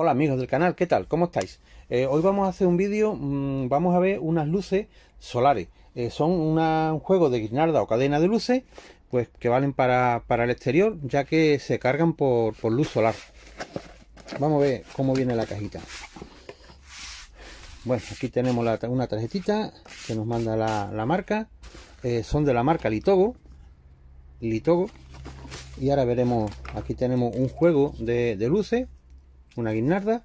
Hola amigos del canal, ¿qué tal? ¿Cómo estáis? Hoy vamos a hacer un vídeo, vamos a ver unas luces solares. Son un juego de guirnalda o cadena de luces, pues que valen para el exterior, ya que se cargan por luz solar. Vamos a ver cómo viene la cajita. Bueno, aquí tenemos una tarjetita que nos manda la marca. Son de la marca Litogo. Y ahora veremos, aquí tenemos un juego de luces, una guirnalda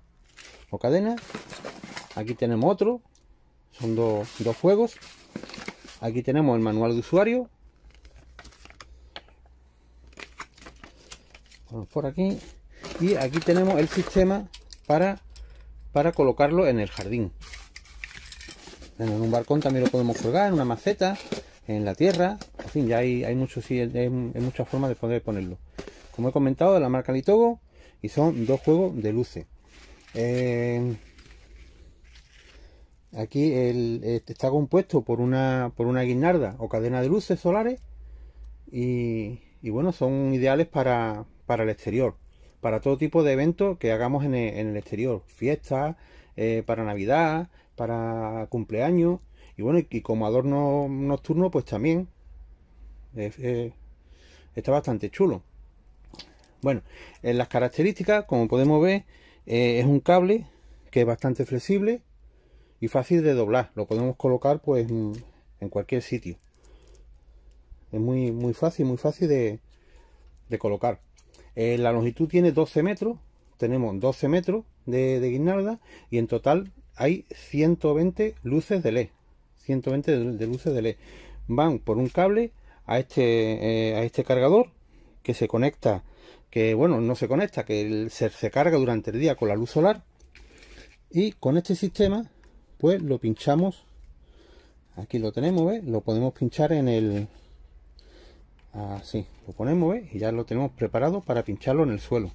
o cadena. Aquí tenemos otro, son dos juegos. Aquí tenemos el manual de usuario. Vamos por aquí. Y aquí tenemos el sistema para colocarlo en el jardín. Bueno, en un balcón también lo podemos colgar, en una maceta, en la tierra. En fin, ya hay muchas formas de poder ponerlo. Como he comentado, de la marca Litogo. Y son dos juegos de luces. Aquí está compuesto por una guirnalda o cadena de luces solares. Y bueno, son ideales para el exterior. Para todo tipo de eventos que hagamos en el exterior. Fiestas, para Navidad, para cumpleaños. Y bueno, y como adorno nocturno, pues también. Está bastante chulo. Bueno, en las características, como podemos ver, es un cable que es bastante flexible y fácil de doblar. Lo podemos colocar pues en cualquier sitio. Es muy fácil de colocar. La longitud tiene 12 metros. Tenemos 12 metros de guirnalda y en total hay 120 luces de LED. 120 de luces de LED. Van por un cable a este cargador que se conecta. Que bueno, no se conecta, que se carga durante el día con la luz solar. Y con este sistema, pues lo pinchamos. Aquí lo tenemos, ¿ves? Lo podemos pinchar en el... Así, lo ponemos, ¿ves? Y ya lo tenemos preparado para pincharlo en el suelo.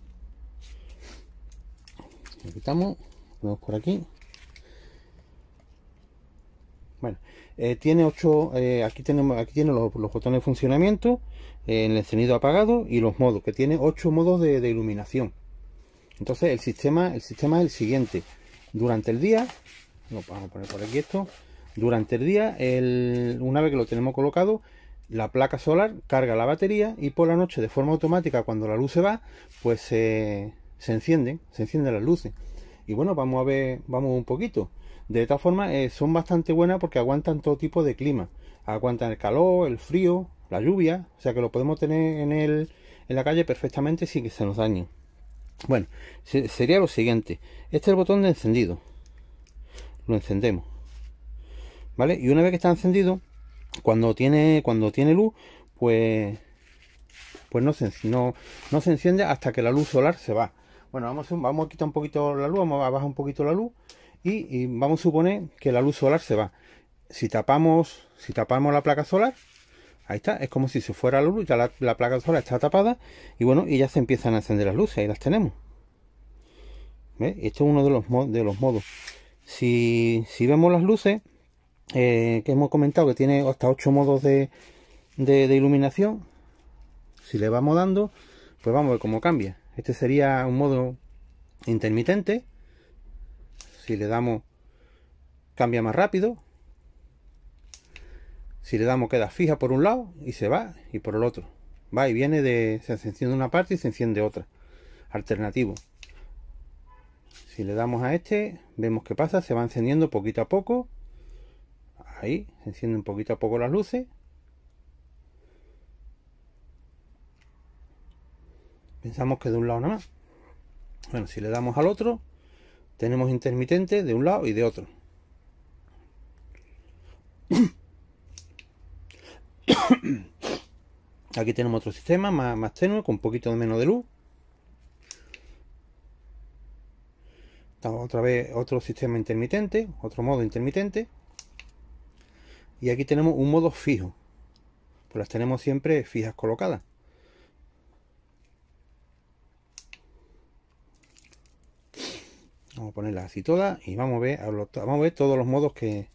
Lo quitamos, lo ponemos por aquí. Bueno, tiene 8, aquí tiene los botones de funcionamiento, en el encendido apagado y los modos, que tiene 8 modos de iluminación. Entonces el sistema es el siguiente. Durante el día, lo vamos a poner por aquí esto, durante el día, una vez que lo tenemos colocado, la placa solar carga la batería y por la noche de forma automática cuando la luz se va, pues se encienden las luces. Y bueno, vamos un poquito. De esta forma son bastante buenas porque aguantan todo tipo de clima. Aguantan el calor, el frío, la lluvia. O sea que lo podemos tener en la calle perfectamente sin que se nos dañe. Bueno, sería lo siguiente. Este es el botón de encendido. Lo encendemos. ¿Vale? Y una vez que está encendido, cuando tiene luz, pues no se enciende hasta que la luz solar se va. Bueno, vamos a quitar un poquito la luz, vamos a bajar un poquito la luz y vamos a suponer que la luz solar se va. Si tapamos la placa solar, ahí está, es como si se fuera la luz, ya la placa solar está tapada y bueno, y ya se empiezan a encender las luces, ahí las tenemos. ¿Ves? Este es uno de los modos. Si vemos las luces, que hemos comentado que tiene hasta 8 modos de iluminación, si le vamos dando, pues vamos a ver cómo cambia. Este sería un modo intermitente. Si le damos, cambia más rápido. Si le damos, queda fija por un lado y se va, y por el otro. Va y viene, se enciende una parte y se enciende otra. Alternativo. Si le damos a este, vemos qué pasa, se va encendiendo poquito a poco. Ahí, se encienden poquito a poco las luces. Pensamos que de un lado nada más. Bueno, si le damos al otro, tenemos intermitente de un lado y de otro. Aquí tenemos otro sistema más tenue, con un poquito de menos de luz. Otra vez otro sistema intermitente, otro modo intermitente. Y aquí tenemos un modo fijo. Pues las tenemos siempre fijas colocadas. Vamos a ponerlas así todas y vamos a ver todos los modos que...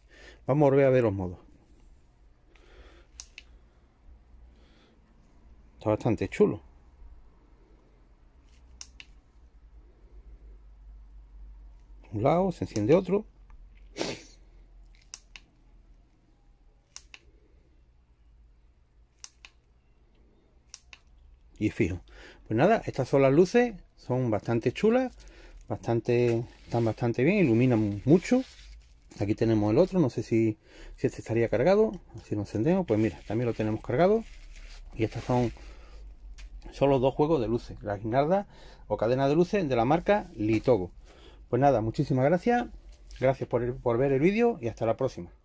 Vamos a volver a ver los modos. Está bastante chulo. un lado, se enciende otro. Y fijo. Pues nada, estas son las luces, son bastante chulas, están bastante bien, iluminan mucho. Aquí tenemos el otro, no sé si este estaría cargado, si lo encendemos, pues mira, también lo tenemos cargado. Y estas son solo dos juegos de luces, la guirnalda o cadena de luces de la marca Litogo. Pues nada, muchísimas gracias por ver el vídeo y hasta la próxima.